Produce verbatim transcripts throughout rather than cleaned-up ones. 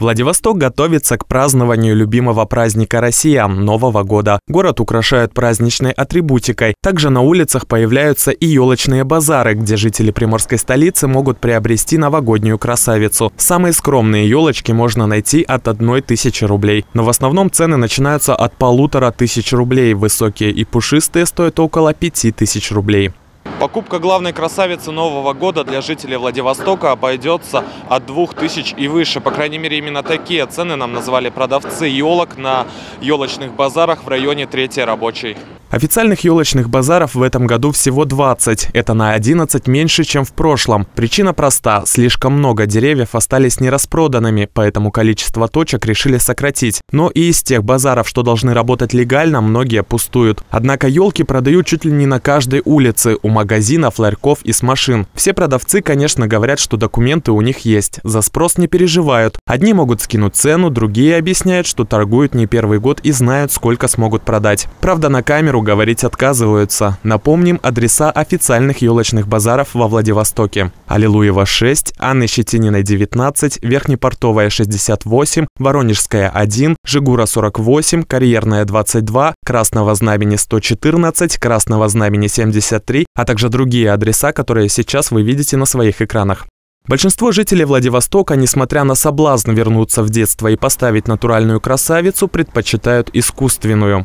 Владивосток готовится к празднованию любимого праздника россиян – Нового года. Город украшают праздничной атрибутикой. Также на улицах появляются и елочные базары, где жители приморской столицы могут приобрести новогоднюю красавицу. Самые скромные елочки можно найти от одной тысячи рублей. Но в основном цены начинаются от полутора тысяч рублей. Высокие и пушистые стоят около пяти тысяч рублей. Покупка главной красавицы Нового года для жителей Владивостока обойдется от двух тысяч и выше. По крайней мере, именно такие цены нам назвали продавцы елок на елочных базарах в районе третьей рабочей. Официальных елочных базаров в этом году всего двадцать. Это на одиннадцать меньше, чем в прошлом. Причина проста. Слишком много деревьев остались нераспроданными, поэтому количество точек решили сократить. Но и из тех базаров, что должны работать легально, многие пустуют. Однако елки продают чуть ли не на каждой улице, у магазинов, ларьков и с машин. Все продавцы, конечно, говорят, что документы у них есть. За спрос не переживают. Одни могут скинуть цену, другие объясняют, что торгуют не первый год и знают, сколько смогут продать. Правда, на камеру говорить отказываются. Напомним адреса официальных елочных базаров во Владивостоке: Аллилуева шесть, Анны Щетининой девятнадцать, Верхнепортовая шестьдесят восемь, Воронежская один, Жигура сорок восемь, Карьерная двадцать два, Красного Знамени сто четырнадцать, Красного Знамени семьдесят три, а также другие адреса, которые сейчас вы видите на своих экранах. Большинство жителей Владивостока, несмотря на соблазн вернуться в детство и поставить натуральную красавицу, предпочитают искусственную.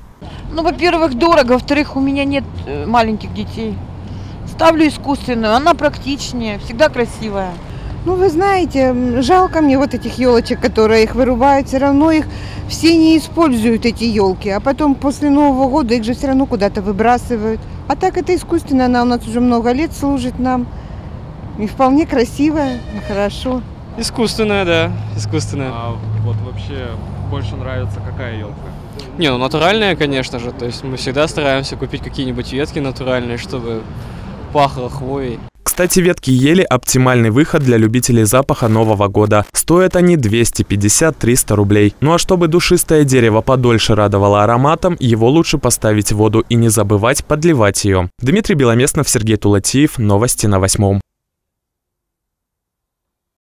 Ну, во-первых, дорого, во-вторых, у меня нет маленьких детей. Ставлю искусственную, она практичнее, всегда красивая. Ну, вы знаете, жалко мне вот этих елочек, которые их вырубают, все равно их все не используют, эти елки. А потом после Нового года их же все равно куда-то выбрасывают. А так это искусственно, она у нас уже много лет служит нам. И вполне красивая, и хорошо. Искусственная, да, искусственная. А вот вообще больше нравится какая елка? Не, ну натуральная, конечно же. То есть мы всегда стараемся купить какие-нибудь ветки натуральные, чтобы пахло хвоей. Кстати, ветки ели – оптимальный выход для любителей запаха Нового года. Стоят они двести пятьдесят — триста рублей. Ну а чтобы душистое дерево подольше радовало ароматом, его лучше поставить в воду и не забывать подливать ее. Дмитрий Беломестнов, Сергей Тулатиев. Новости на восьмом.